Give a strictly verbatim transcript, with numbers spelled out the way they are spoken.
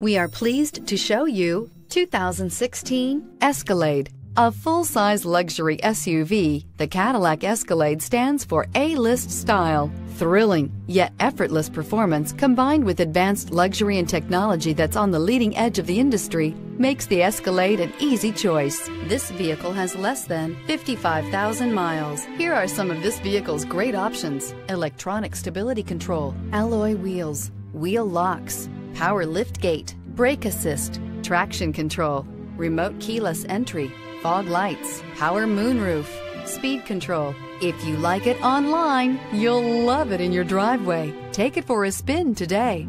We are pleased to show you two thousand sixteen Escalade. A full-size luxury S U V, the Cadillac Escalade stands for A-list style. Thrilling, yet effortless performance combined with advanced luxury and technology that's on the leading edge of the industry makes the Escalade an easy choice. This vehicle has less than fifty-five thousand miles. Here are some of this vehicle's great options: electronic stability control, alloy wheels, wheel locks, power liftgate, brake assist, traction control, remote keyless entry, fog lights, power moonroof, speed control. If you like it online, you'll love it in your driveway. Take it for a spin today.